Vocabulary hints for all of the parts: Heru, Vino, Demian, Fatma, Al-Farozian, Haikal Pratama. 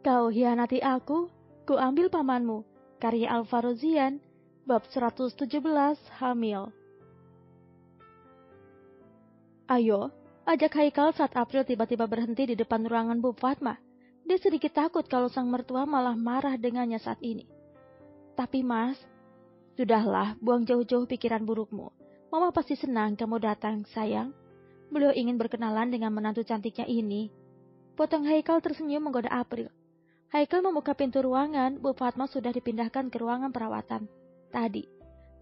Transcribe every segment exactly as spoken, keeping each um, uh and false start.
Kau Khianati Aku, Ku Ambil Paman Mu, karya Al-Farozian, bab seratus tujuh belas, Hamil. Ayo, ajak Haikal saat April tiba-tiba berhenti di depan ruangan Bu Fatma. Dia sedikit takut kalau sang mertua malah marah dengannya saat ini. Tapi Mas, sudahlah, buang jauh-jauh pikiran burukmu. Mama pasti senang kamu datang, sayang. Beliau ingin berkenalan dengan menantu cantiknya ini. Potong Haikal tersenyum menggoda April. Haikal membuka pintu ruangan, Bu Fatma sudah dipindahkan ke ruangan perawatan tadi,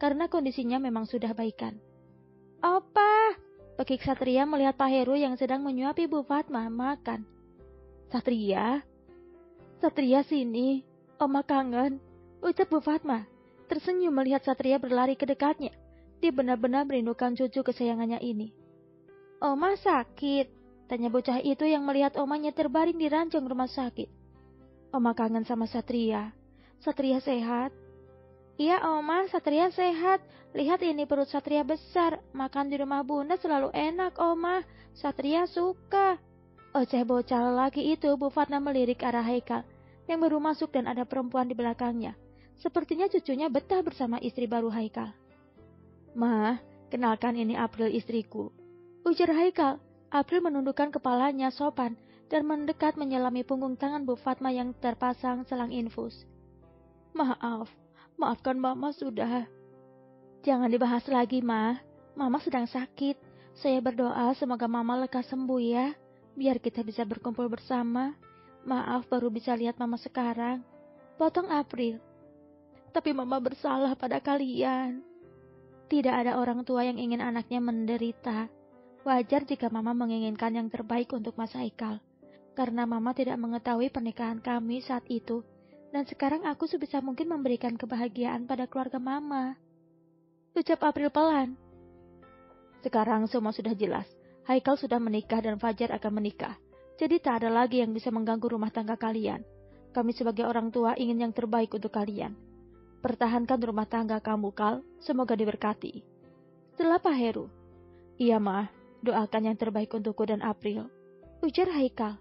karena kondisinya memang sudah baikan. Opa, Pekik Satria melihat Pak Heru yang sedang menyuapi Bu Fatma makan. Satria, Satria sini, Oma kangen, ucap Bu Fatma, tersenyum melihat Satria berlari ke dekatnya. Dia benar-benar merindukan cucu kesayangannya ini. Oma sakit, tanya bocah itu yang melihat omanya terbaring di ranjang rumah sakit. Oma kangen sama Satria. Satria sehat? Iya, Oma, Satria sehat. Lihat ini perut Satria besar. Makan di rumah Bunda selalu enak, Oma. Satria suka. Oceh bocah lelaki itu, Bu Fatma melirik arah Haikal yang baru masuk dan ada perempuan di belakangnya. Sepertinya cucunya betah bersama istri baru Haikal. Mah, kenalkan ini April istriku, ujar Haikal. April menundukkan kepalanya sopan dan mendekat menyelami punggung tangan Bu Fatma yang terpasang selang infus. Maaf, maafkan Mama sudah. Jangan dibahas lagi, Ma. Mama sedang sakit. Saya berdoa semoga Mama lekas sembuh ya, biar kita bisa berkumpul bersama. Maaf baru bisa lihat Mama sekarang, potong April. Tapi Mama bersalah pada kalian. Tidak ada orang tua yang ingin anaknya menderita. Wajar jika Mama menginginkan yang terbaik untuk Mas Haikal. Karena Mama tidak mengetahui pernikahan kami saat itu, dan sekarang aku sebisa mungkin memberikan kebahagiaan pada keluarga Mama, ucap April pelan. Sekarang semua sudah jelas. Haikal sudah menikah dan Fajar akan menikah. Jadi tak ada lagi yang bisa mengganggu rumah tangga kalian. Kami sebagai orang tua ingin yang terbaik untuk kalian. Pertahankan rumah tangga kamu, Kal. Semoga diberkati. Setelah Pak Heru. Iya, Ma. Doakan yang terbaik untukku dan April, ujar Haikal.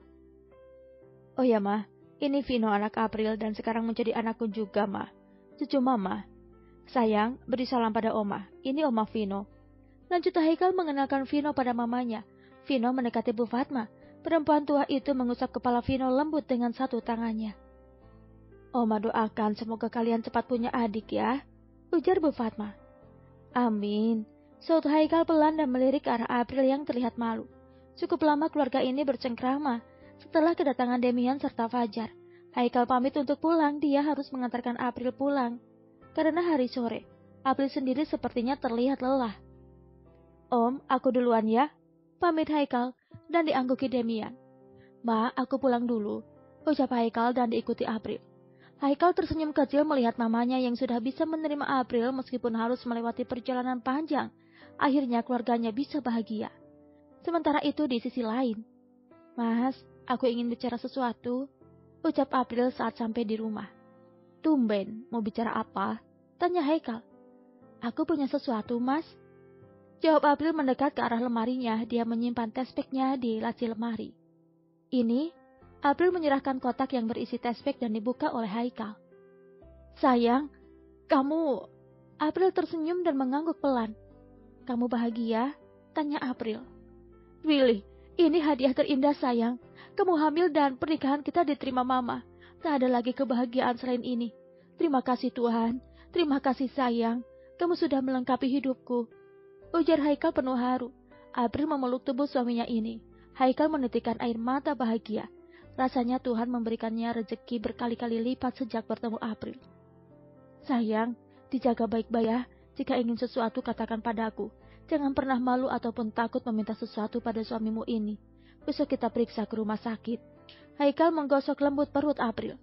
Oh ya, Ma, ini Vino anak April dan sekarang menjadi anakku juga, Ma. Cucu Mama. Sayang, beri salam pada Oma. Ini Oma Vino. Lanjut Haikal mengenalkan Vino pada mamanya. Vino mendekati Bu Fatma. Perempuan tua itu mengusap kepala Vino lembut dengan satu tangannya. Oma doakan semoga kalian cepat punya adik ya, ujar Bu Fatma. Amin. Saut Haikal pelan dan melirik ke arah April yang terlihat malu. Cukup lama keluarga ini bercengkrama. Setelah kedatangan Demian serta Fajar, Haikal pamit untuk pulang. Dia harus mengantarkan April pulang. Karena hari sore, April sendiri sepertinya terlihat lelah. Om, aku duluan ya, pamit Haikal dan diangguki Demian. Ma, aku pulang dulu, ucap Haikal dan diikuti April. Haikal tersenyum kecil melihat mamanya yang sudah bisa menerima April meskipun harus melewati perjalanan panjang. Akhirnya keluarganya bisa bahagia. Sementara itu di sisi lain, Mas, aku ingin bicara sesuatu, ucap April saat sampai di rumah. Tumben, mau bicara apa? Tanya Haikal. Aku punya sesuatu, Mas, jawab April mendekat ke arah lemarinya. Dia menyimpan tespeknya di laci lemari. Ini, April menyerahkan kotak yang berisi tespek dan dibuka oleh Haikal. Sayang, kamu... April tersenyum dan mengangguk pelan. Kamu bahagia? Tanya April. Really? Ini hadiah terindah, sayang. Kamu hamil dan pernikahan kita diterima Mama. Tak ada lagi kebahagiaan selain ini. Terima kasih Tuhan. Terima kasih sayang. Kamu sudah melengkapi hidupku, ujar Haikal penuh haru. April memeluk tubuh suaminya ini. Haikal menitikkan air mata bahagia. Rasanya Tuhan memberikannya rezeki berkali-kali lipat sejak bertemu April. Sayang, dijaga baik-baik ya. Jika ingin sesuatu katakan padaku. Jangan pernah malu ataupun takut meminta sesuatu pada suamimu ini. Besok kita periksa ke rumah sakit. Haikal menggosok lembut perut April.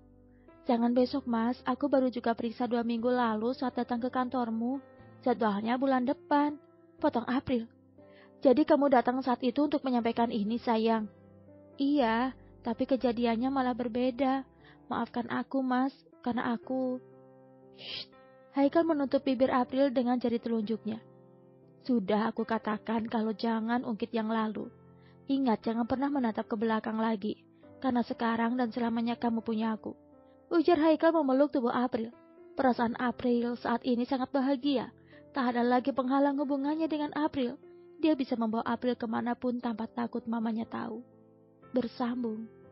Jangan besok, Mas, aku baru juga periksa dua minggu lalu saat datang ke kantormu. Jadwalnya bulan depan, potong April. Jadi kamu datang saat itu untuk menyampaikan ini, sayang. Iya, tapi kejadiannya malah berbeda. Maafkan aku, Mas, karena aku... Shh. Haikal menutup bibir April dengan jari telunjuknya. Sudah aku katakan kalau jangan ungkit yang lalu. Ingat, jangan pernah menatap ke belakang lagi. Karena sekarang dan selamanya kamu punya aku. Ujar Haikal memeluk tubuh April. Perasaan April saat ini sangat bahagia. Tak ada lagi penghalang hubungannya dengan April. Dia bisa membawa April kemanapun tanpa takut mamanya tahu. Bersambung.